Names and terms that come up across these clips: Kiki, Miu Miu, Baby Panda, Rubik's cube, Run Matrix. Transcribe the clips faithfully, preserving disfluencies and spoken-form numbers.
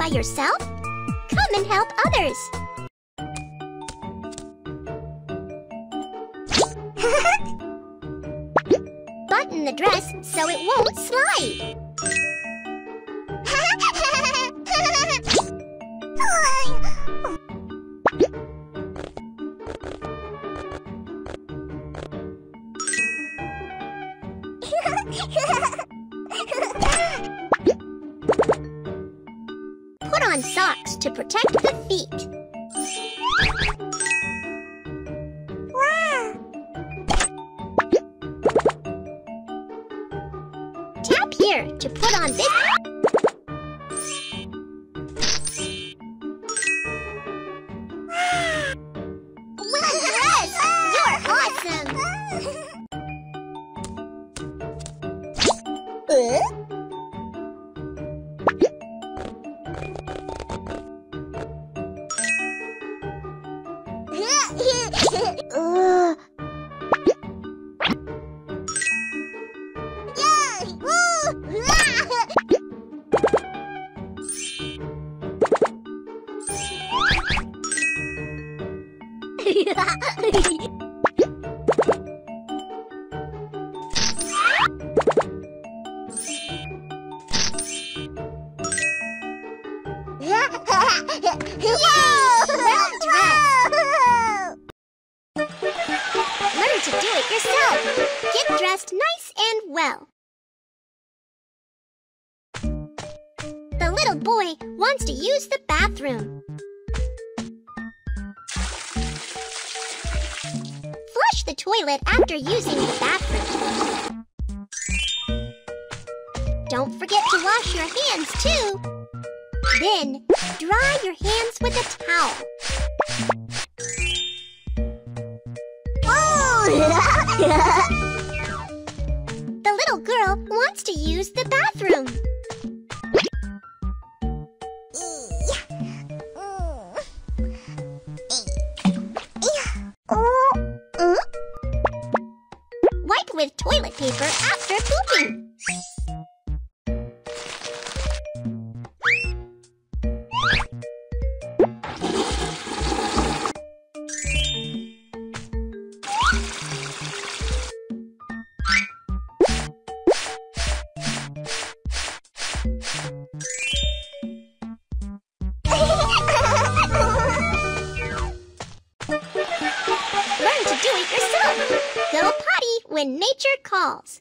by yourself? Come and help others! Button the dress so it won't slide! Put on socks to protect the feet. Wow. Tap here to put on this. Little dress, you're awesome. uh? uh. Learn to do it yourself. Get dressed nice and well. The little boy wants to use the bathroom. Flush the toilet after using the bathroom. Don't forget to wash your hands too. Then, dry your hands with a towel. The little girl wants to use the bathroom. Wipe with toilet paper after pooping. Go potty when nature calls.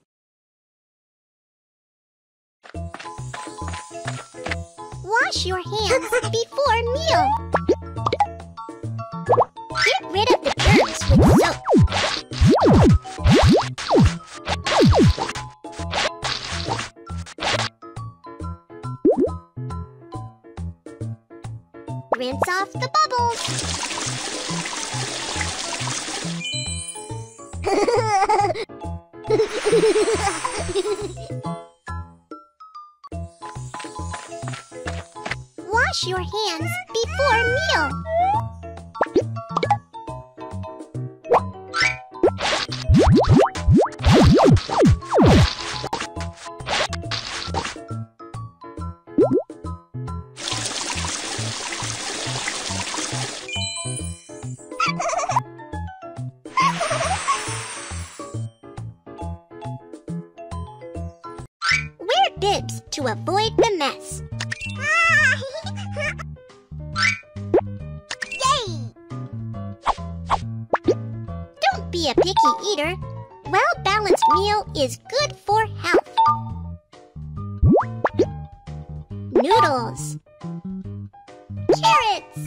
Wash your hands before meal. Get rid of the germs with soap. Rinse off the bubbles. Wash your hands before meal. Bibs to avoid the mess. Yay! Don't be a picky eater. Well-balanced meal is good for health. Noodles. Carrots.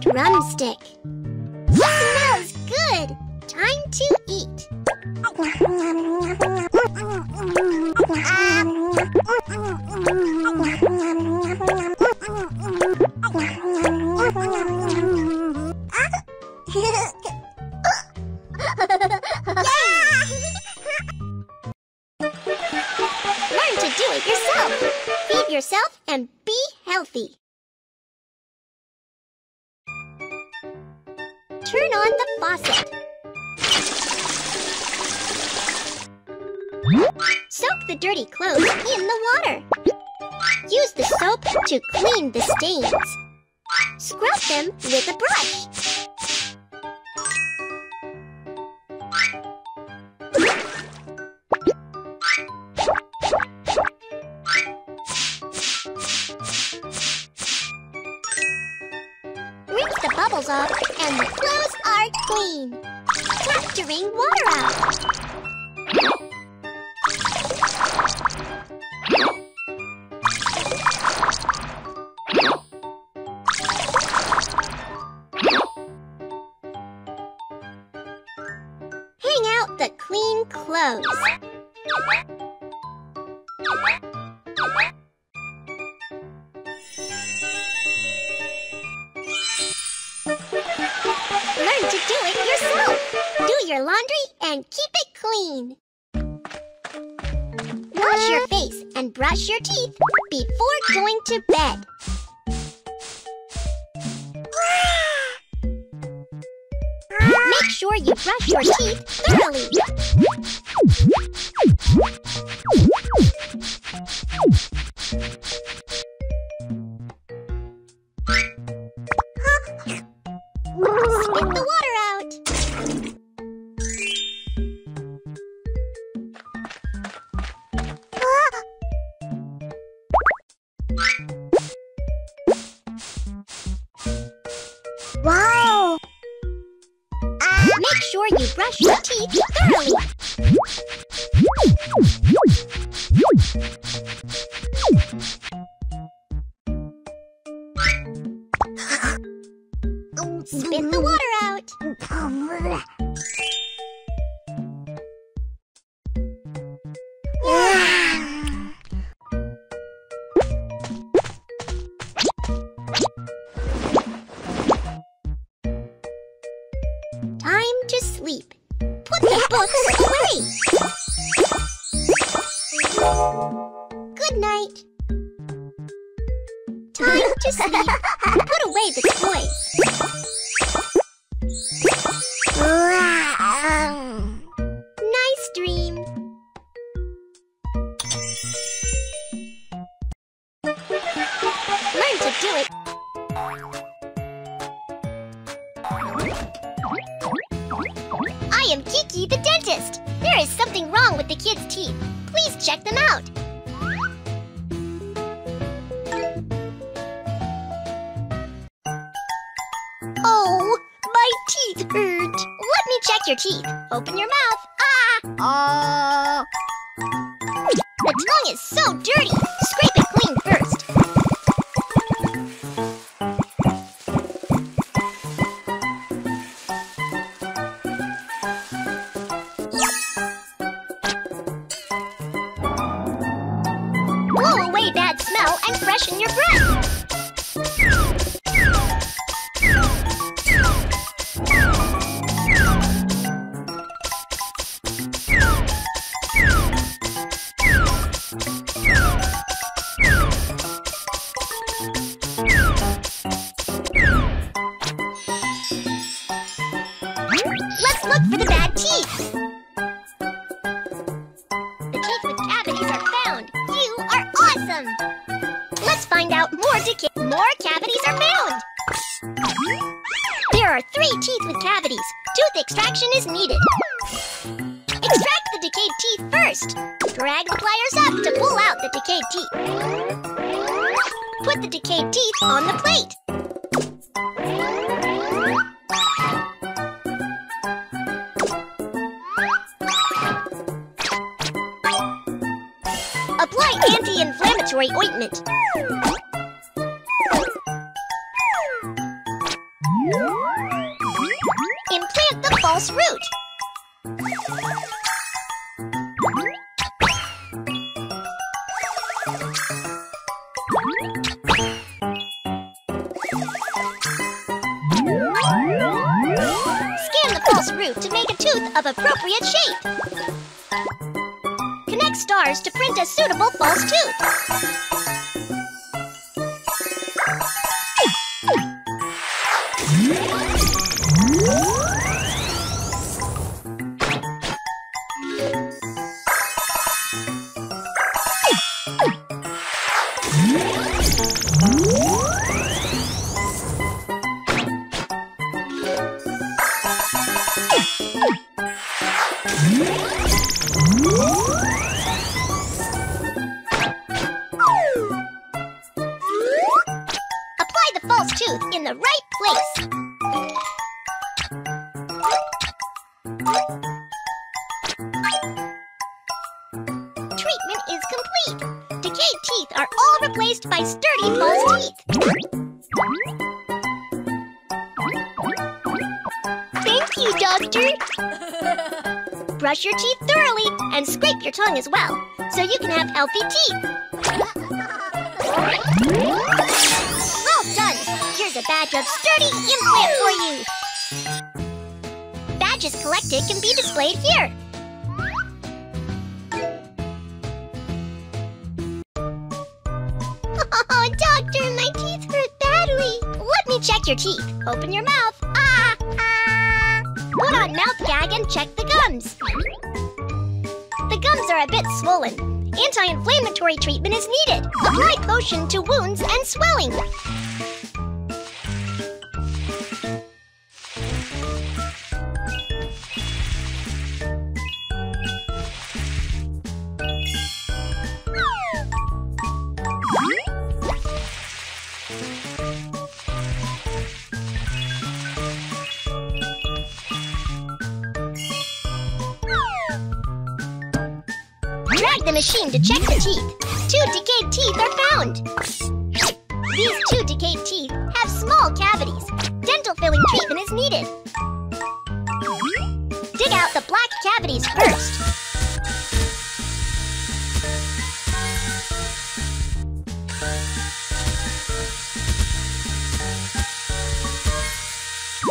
Drumstick. Smells good. Time to eat. Learn to do it yourself. Feed yourself and be healthy. Turn on the faucet. Soak the dirty clothes in the water. Use the soap to clean the stains. Scrub them with a brush. Rinse the bubbles off and the clothes are clean. Tap to wring water out. The clean clothes. Learn to do it yourself. Do your laundry and keep it clean. Wash your face and brush your teeth before going to bed. Make sure you brush your teeth thoroughly. Spit the water out. Wow! Make sure you brush your teeth thoroughly. Spit the water out. Time to sleep. Put the books away. Good night. Time to sleep. Put away the toys. Nice dream. Learn to do it. I am Kiki the dentist. There is something wrong with the kids' teeth. Please check them out. Oh, my teeth hurt. Let me check your teeth. Open your mouth. Ah! Uh... The tongue is so dirty. Scrape it clean first. Bad smell and freshen your breath. Let's look for the bad teeth. The teeth with cavities are found. You are awesome! Let's find out more decay. More cavities are found! There are three teeth with cavities. Tooth extraction is needed. Extract the decayed teeth first. Drag the pliers up to pull out the decayed teeth. Put the decayed teeth on the plate. Apply anti-inflammatory ointment. Implant the false root. Scan the false root to make a tooth of appropriate shape. Connect stars to print a suitable false tooth. decayed teeth are all replaced by sturdy false teeth. Thank you, Doctor! Brush your teeth thoroughly and scrape your tongue as well, so you can have healthy teeth. Well done! Here's a badge of sturdy implant for you! Badges collected can be displayed here. Oh, Doctor, my teeth hurt badly. Let me check your teeth. Open your mouth. Ah! Put on mouth gag and check the gums. The gums are a bit swollen. Anti-inflammatory treatment is needed. Apply potion to wounds and swelling. Drag the machine to check the teeth. Two decayed teeth are found. These two decayed teeth have small cavities. Dental filling treatment is needed. Dig out the black cavities first.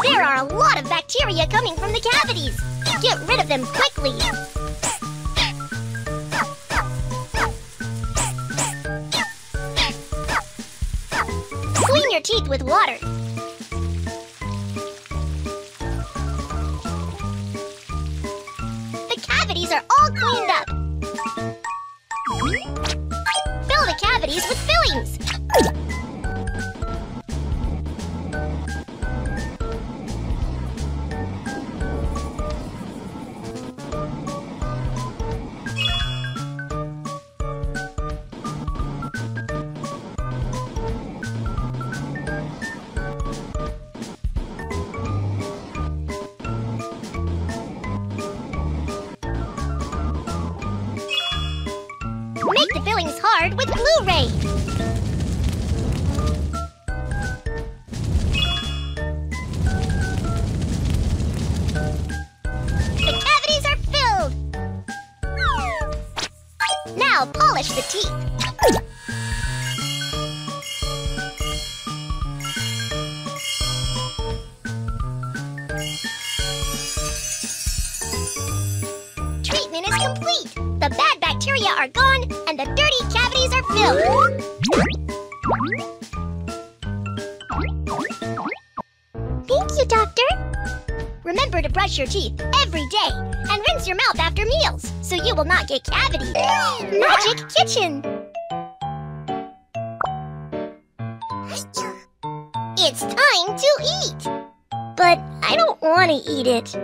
There are a lot of bacteria coming from the cavities. Get rid of them quickly. Your teeth with water. The cavities are all cleaned up. Fill the cavities with fillings. Make the fillings hard with Blu-ray. The cavities are filled. Now polish the teeth. Treatment is complete. The bad bacteria are gone, and the dirty cavities are filled. Thank you, Doctor. Remember to brush your teeth every day and rinse your mouth after meals, so you will not get cavities. Magic Kitchen! It's time to eat! But I don't want to eat it.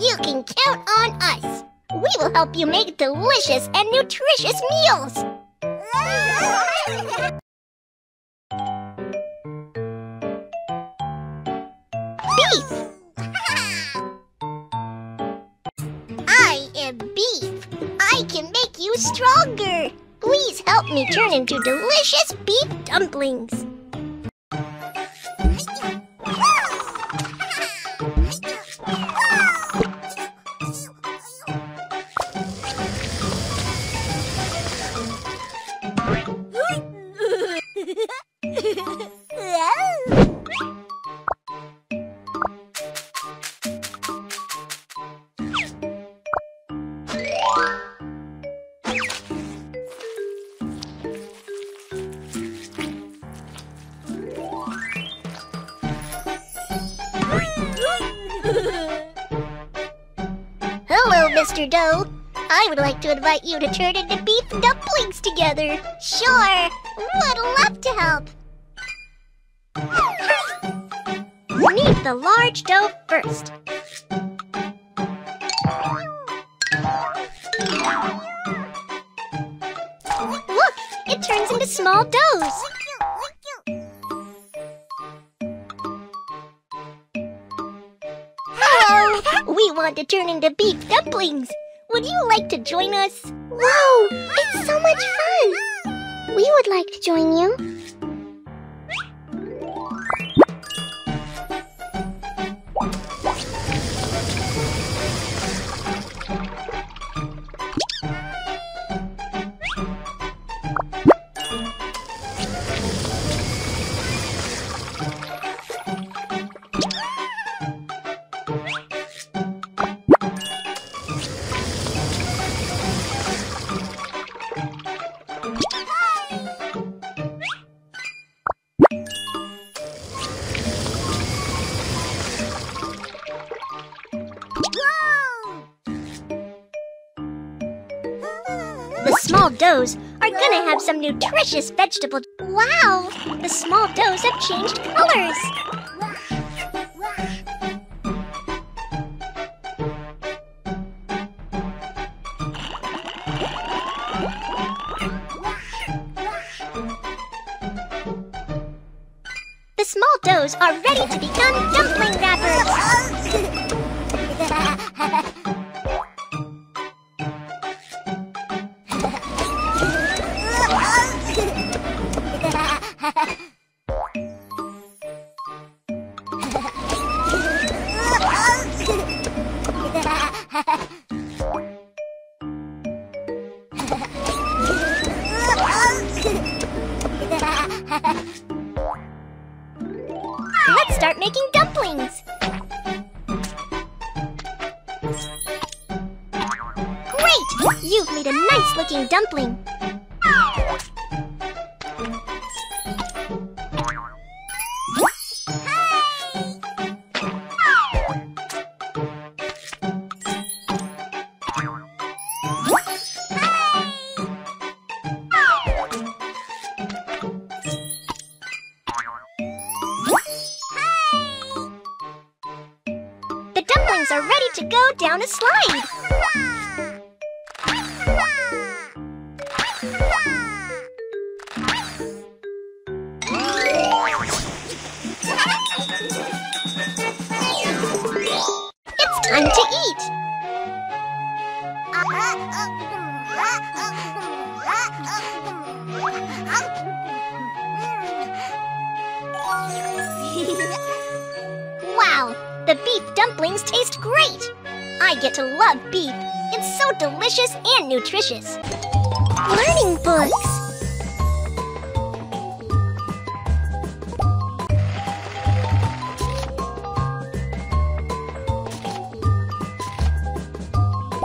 You can count on us. We will help you make delicious and nutritious meals! Beef! I am beef! I can make you stronger! Please help me turn into delicious beef dumplings! Hello, Mister Dough. I would like to invite you to turn into beef dumplings together. Sure, would love to help. Knead the large dough first. Look, it turns into small doughs. We want to turn into beef dumplings. Would you like to join us? Wow, it's so much fun! We would like to join you. Small doughs are gonna have some nutritious vegetable. Wow! The small doughs have changed colors! The small doughs are ready to become dumpling wrappers! Let's start making dumplings! Great! You've made a nice-looking dumpling! Are ready to go down a slide. It's time to eat. Wow! The beef dumplings taste great! I get to love beef. It's so delicious and nutritious. Learning books.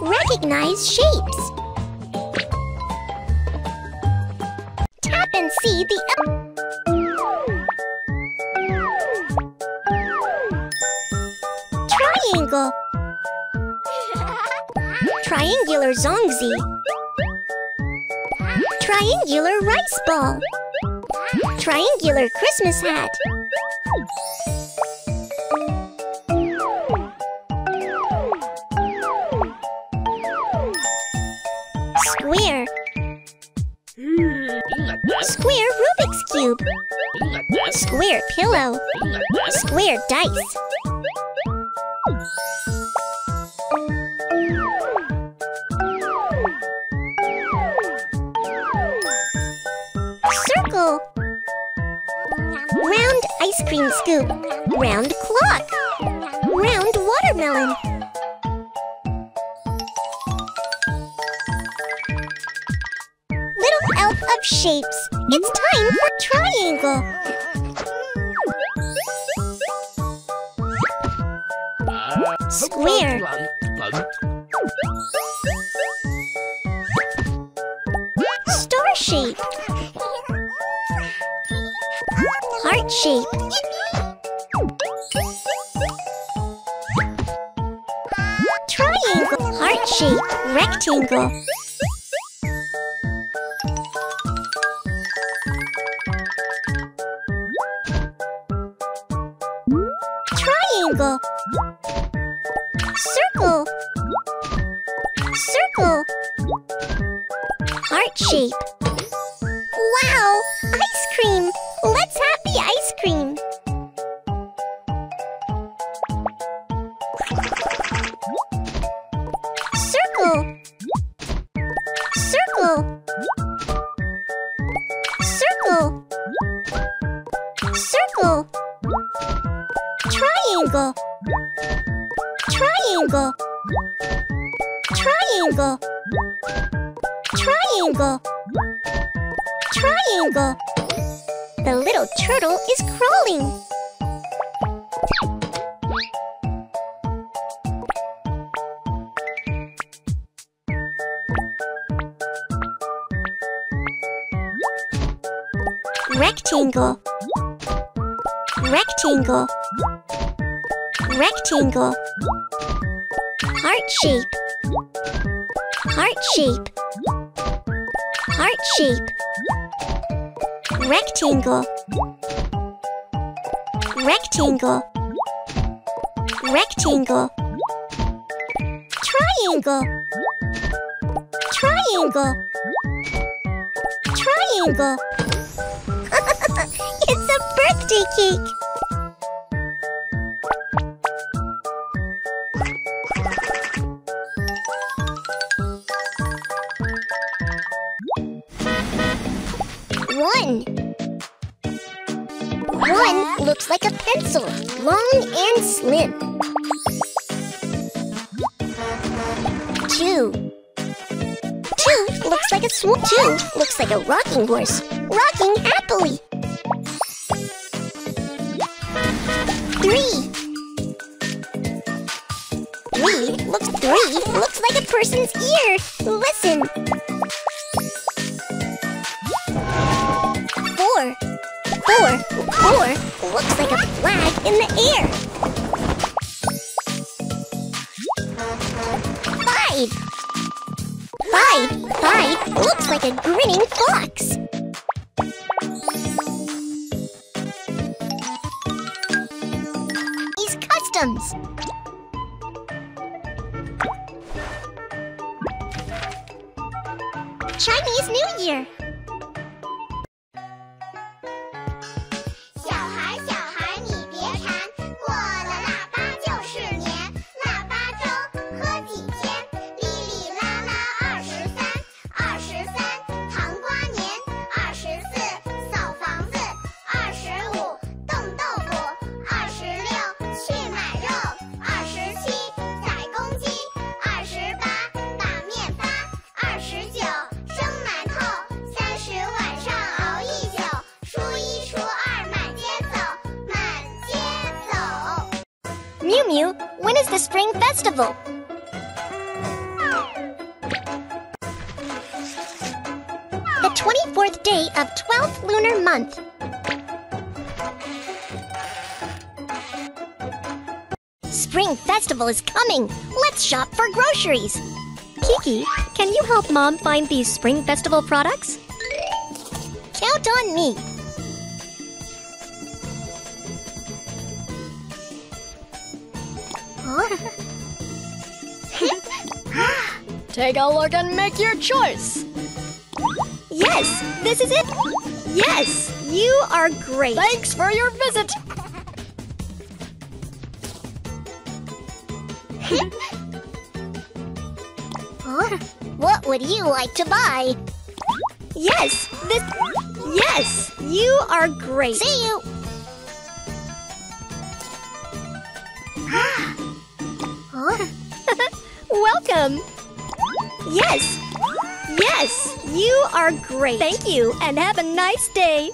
Recognize shapes. Tap and see the... Triangle. Triangular zongzi. Triangular rice ball. Triangular Christmas hat. Square. Square Rubik's cube. Square pillow. Square dice. Circle. Round ice cream scoop. Round clock. Round watermelon. Little elf of shapes. It's time for triangle. Square. Star shape. Heart shape. Triangle. Heart shape. Rectangle. Triangle. Circle. Circle. Heart shape. Wow! Ice cream! Let's have the ice cream! Circle. Circle. Triangle, triangle, triangle, triangle. The little turtle is crawling. Rectangle, rectangle, rectangle. Heart shape, heart shape, heart shape. Rectangle, rectangle, rectangle. Triangle, triangle, triangle. It's a birthday cake! One. One looks like a pencil, long and slim. Two. Two looks like a swoop. Two looks like a rocking horse, rocking happily. Three. Three looks three looks like a person's ear. Listen. Four. Four. Four looks like a flag in the air. Five. Five. Five looks like a grinning fox. Chinese New Year. Miu Miu, when is the Spring Festival? The twenty-fourth day of twelfth lunar month. Spring Festival is coming! Let's shop for groceries! Kiki, can you help Mom find these Spring Festival products? Count on me! Take a look and make your choice. Yes, this is it. Yes, you are great. Thanks for your visit. What would you like to buy? Yes, this. Yes, you are great. See you. Welcome! Yes! Yes! You are great! Thank you, and have a nice day!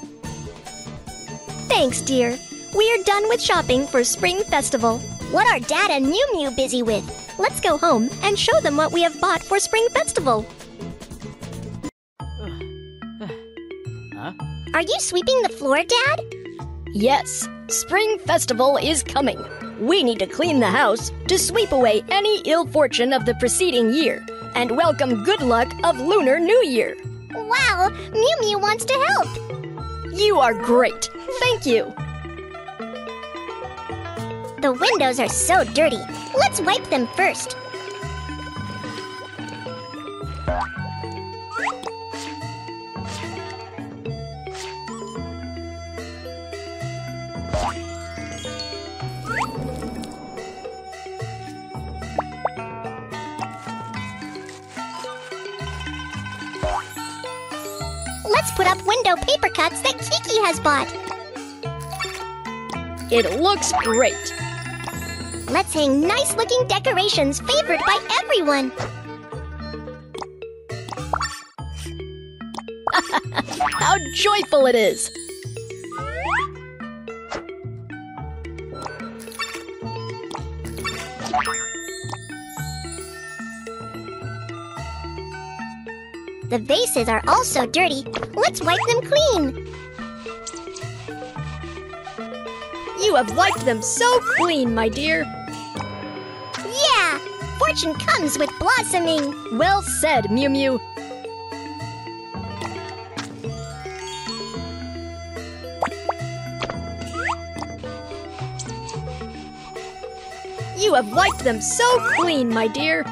Thanks, dear. We are done with shopping for Spring Festival. What are Dad and Miu Miu busy with? Let's go home and show them what we have bought for Spring Festival. Huh? Are you sweeping the floor, Dad? Yes! Spring Festival is coming! We need to clean the house to sweep away any ill fortune of the preceding year and welcome good luck of Lunar New Year. Wow, Miu Miu wants to help. You are great. Thank you. The windows are so dirty. Let's wipe them first. Put up window paper cuts that Kiki has bought. It looks great. Let's hang nice-looking decorations favored by everyone. How joyful it is! The vases are also dirty. Let's wipe them clean. You have wiped them so clean, my dear. Yeah, fortune comes with blossoming. Well said, Miu Miu. You have wiped them so clean, my dear.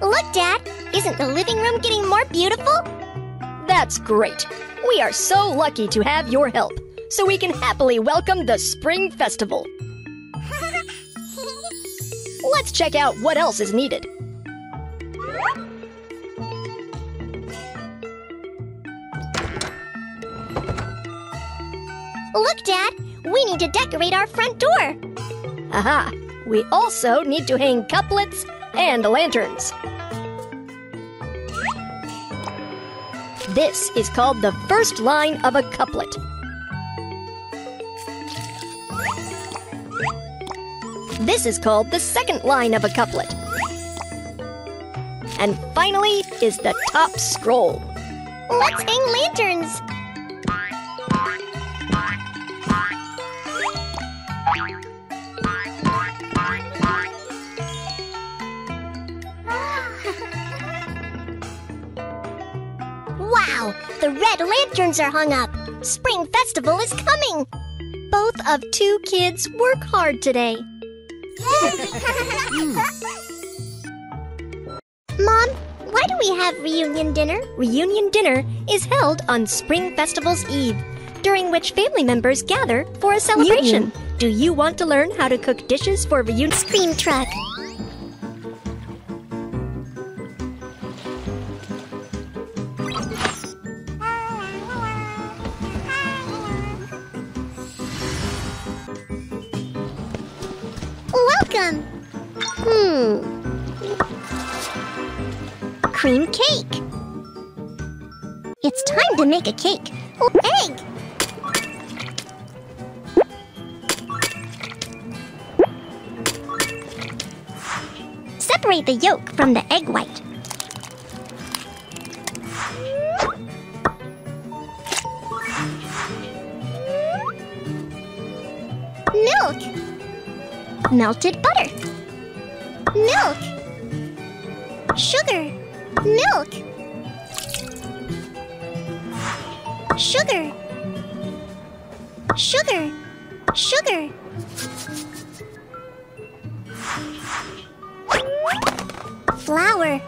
Look, Dad! Isn't the living room getting more beautiful? That's great! We are so lucky to have your help, so we can happily welcome the Spring Festival. Let's check out what else is needed. Look, Dad! We need to decorate our front door! Aha! We also need to hang couplets and lanterns. This is called the first line of a couplet. This is called the second line of a couplet. And finally is the top scroll. Let's hang lanterns! Wow, the red lanterns are hung up. Spring Festival is coming. Both of two kids work hard today. Mom, why do we have reunion dinner? Reunion dinner is held on Spring Festival's Eve, during which family members gather for a celebration. Reunion. Do you want to learn how to cook dishes for reunion? Scream truck. Welcome! Hmm. Cream cake! It's time to make a cake! Egg! Separate the yolk from the egg white. Milk! Melted butter, milk, sugar, milk, sugar, sugar, sugar. Flour.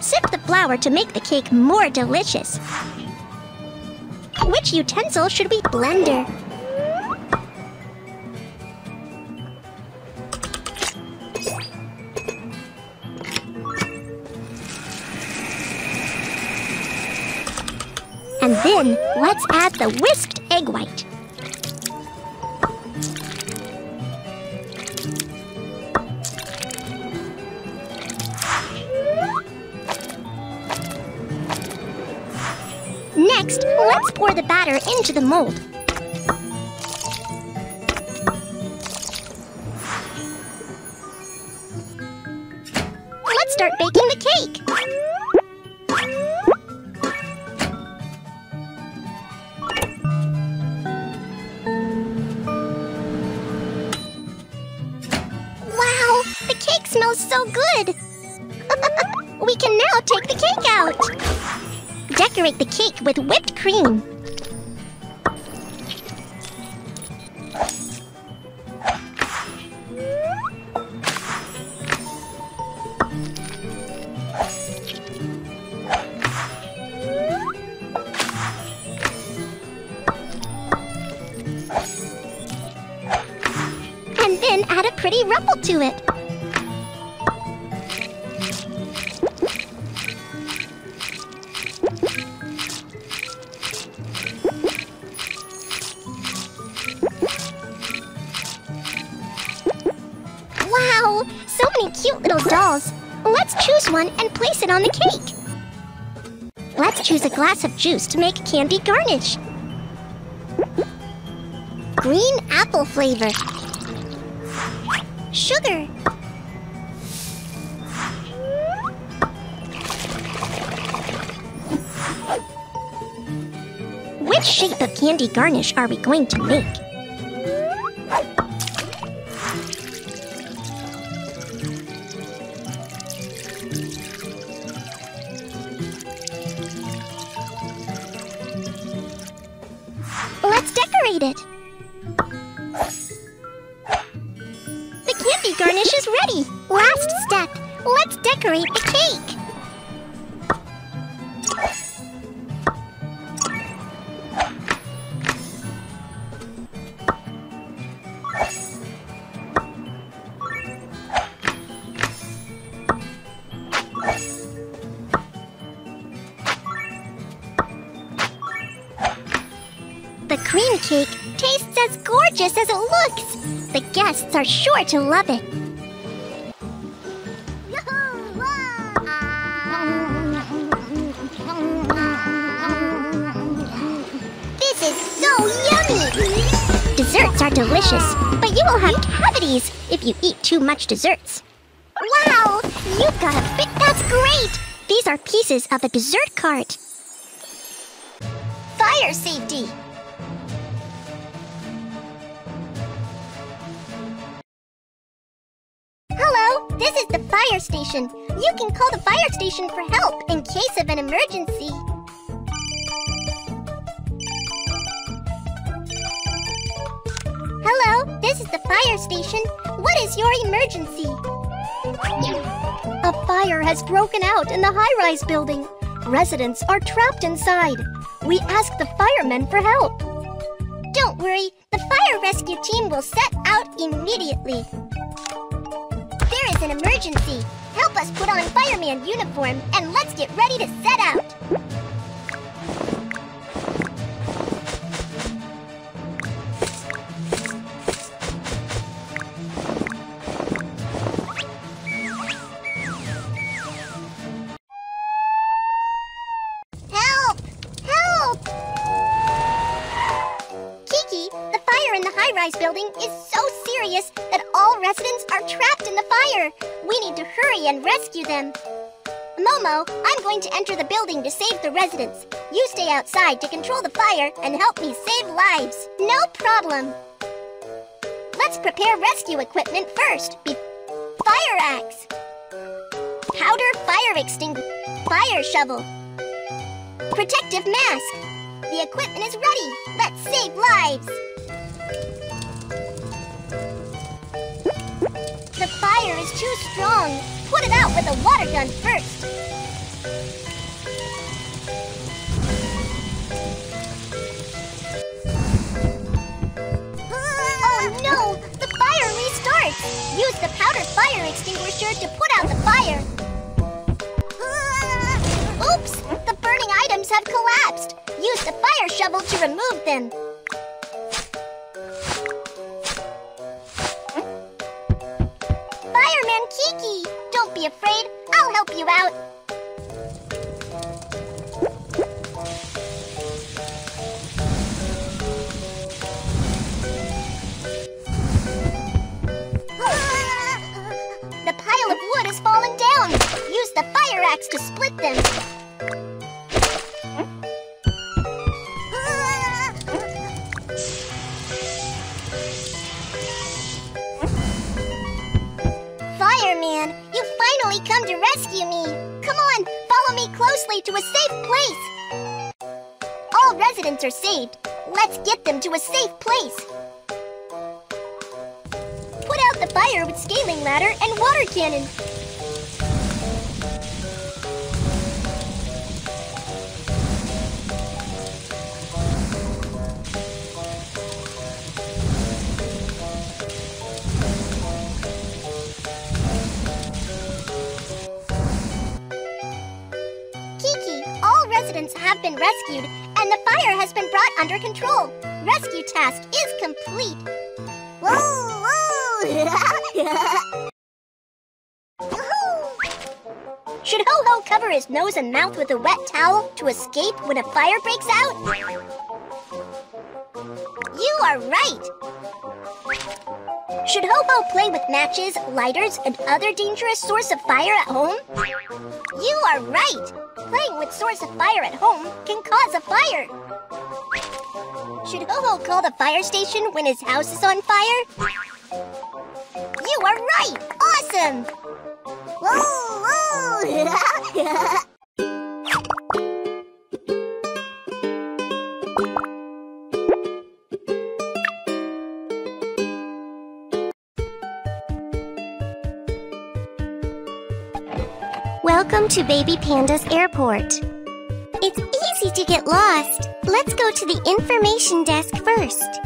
Sift the flour to make the cake more delicious. Which utensil should we blender? And then, let's add the whisked egg white. Next, let's pour the batter into the mold. Let's start baking the cake. Smells so good! We can now take the cake out! Decorate the cake with whipped cream. And then add a pretty ruffle to it. many cute little dolls. Let's choose one and place it on the cake. Let's choose a glass of juice to make candy garnish. Green apple flavor. Sugar. Which shape of candy garnish are we going to make? Let's decorate it! The candy garnish is ready! Last step, let's decorate the cake! The cream cake tastes as gorgeous as it looks! The guests are sure to love it! This is so yummy! Desserts are delicious, but you will have cavities if you eat too much desserts. Wow! You've got a bit, that's great! These are pieces of a dessert cart. Fire safety! This is the fire station. You can call the fire station for help in case of an emergency. Hello, this is the fire station. What is your emergency? A fire has broken out in the high-rise building. Residents are trapped inside. We ask the firemen for help. Don't worry, the fire rescue team will set out immediately. There is an emergency. Help us put on fireman uniform and let's get ready to set out. Help! Help! Kiki, the fire in the high-rise building is so serious that all residents are trapped in the fire. We need to hurry and rescue them. Momo, I'm going to enter the building to save the residents. You stay outside to control the fire and help me save lives. No problem. Let's prepare rescue equipment first. Be- fire axe. Powder fire extinguisher. Fire shovel. Protective mask. The equipment is ready. Let's save lives. The fire is too strong. Put it out with a water gun first. Oh no! The fire restarts! Use the powder fire extinguisher to put out the fire. Oops! The burning items have collapsed. Use the fire shovel to remove them. Kiki, don't be afraid. I'll help you out. The pile of wood has fallen down. Use the fire axe to split them. Fireman, you finally come to rescue me! Come on, follow me closely to a safe place! All residents are saved. Let's get them to a safe place! Put out the fire with scaling ladder and water cannon. Have been rescued, and the fire has been brought under control. Rescue task is complete. Whoa, whoa. Should Ho-Ho cover his nose and mouth with a wet towel to escape when a fire breaks out? You are right! Should Ho-Ho play with matches, lighters, and other dangerous source of fire at home? You are right! Playing with source of fire at home can cause a fire! Should Ho-Ho call the fire station when his house is on fire? You are right! Awesome! Whoa, whoa! Welcome to Baby Panda's airport. It's easy to get lost. Let's go to the information desk first.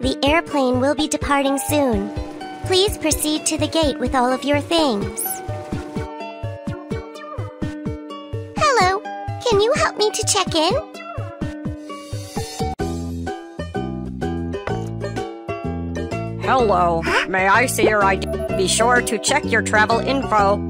The airplane will be departing soon. Please proceed to the gate with all of your things. Hello, can you help me to check in? Hello, huh? May I see your I D? Be sure to check your travel info.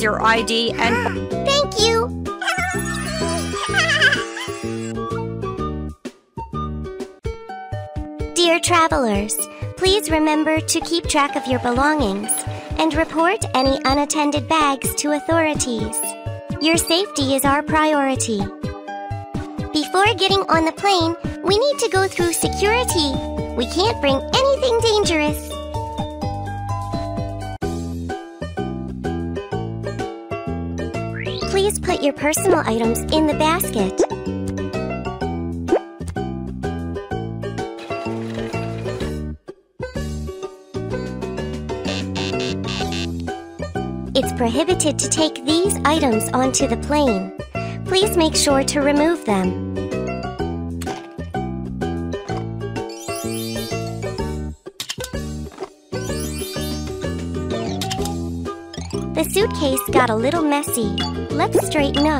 Your I D and... Thank you! Dear travelers, please remember to keep track of your belongings and report any unattended bags to authorities. Your safety is our priority. Before getting on the plane, we need to go through security. We can't bring anything dangerous. Please put your personal items in the basket. It's prohibited to take these items onto the plane. Please make sure to remove them. The suitcase got a little messy. Let's straighten up.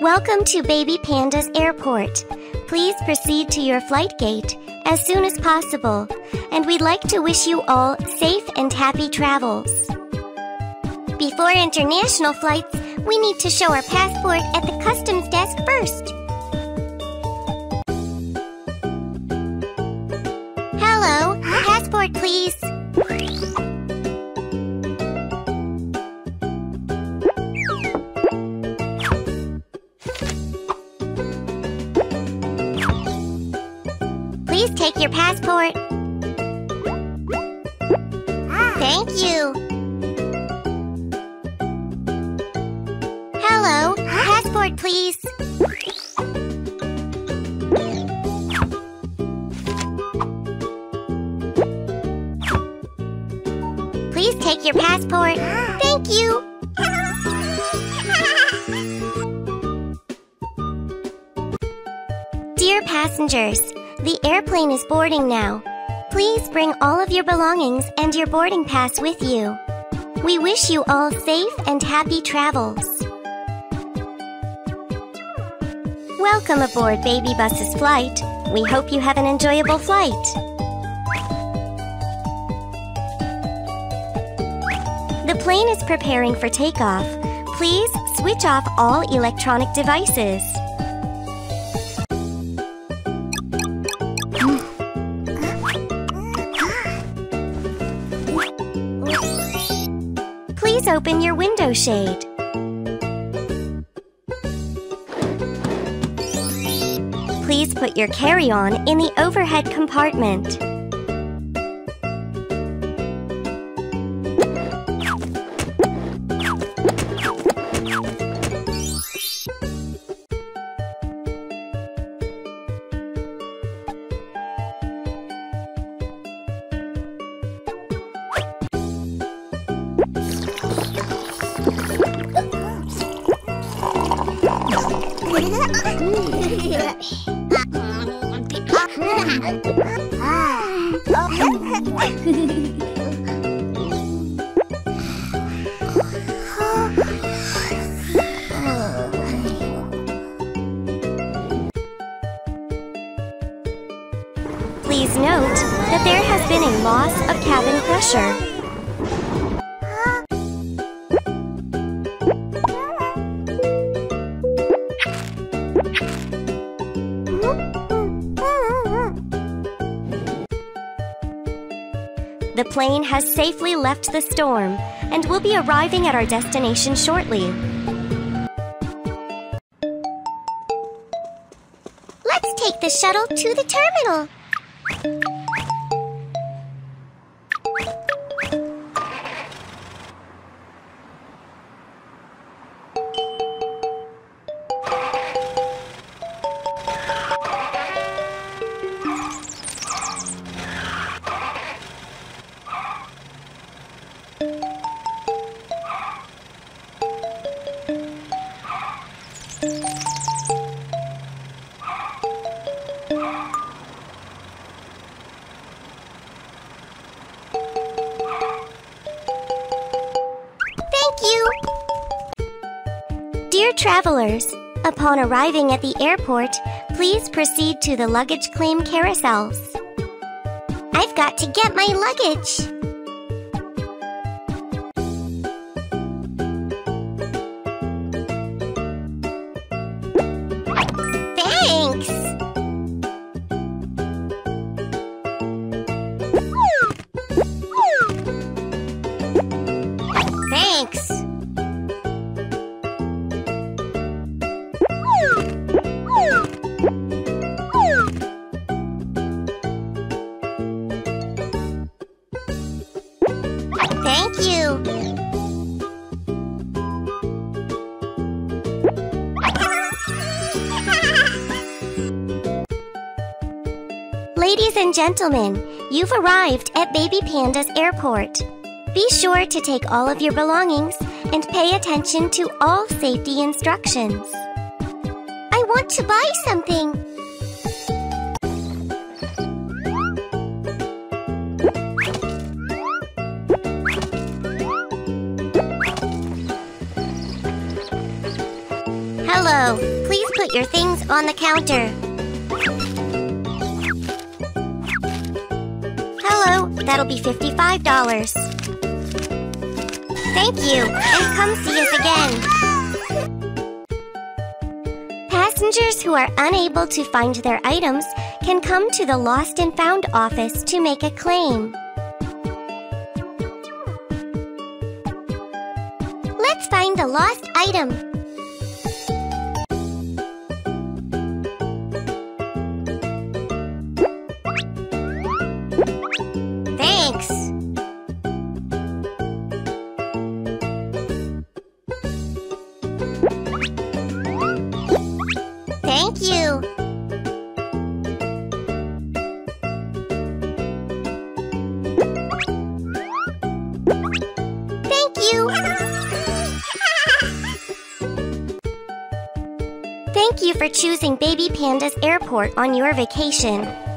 Welcome to Baby Panda's airport. Please proceed to your flight gate as soon as possible, and we'd like to wish you all safe and happy travels. Before international flights, we need to show our passport at the customs desk first. Hello, passport please. Please take your passport. Thank you. Hello, passport please. Please take your passport. Thank you. Dear passengers, the airplane is boarding now. Please bring all of your belongings and your boarding pass with you. We wish you all safe and happy travels. Welcome aboard Baby Bus's flight. We hope you have an enjoyable flight. The plane is preparing for takeoff. Please switch off all electronic devices. Please open your window shade. Please put your carry-on in the overhead compartment. Please note that there has been a loss of cabin pressure. The plane has safely left the storm and will be arriving at our destination shortly. Let's take the shuttle to the terminal. Dear travelers, upon arriving at the airport, please proceed to the luggage claim carousels. I've got to get my luggage. Thanks! Thanks! Ladies and gentlemen, you've arrived at Baby Panda's airport. Be sure to take all of your belongings and pay attention to all safety instructions. I want to buy something. Hello, please put your things on the counter. That'll be fifty-five dollars. Thank you, and come see us again. Passengers who are unable to find their items can come to the Lost and Found office to make a claim. Let's find the lost item. Thank you. Thank you. Thank you for choosing Baby Panda's airport on your vacation.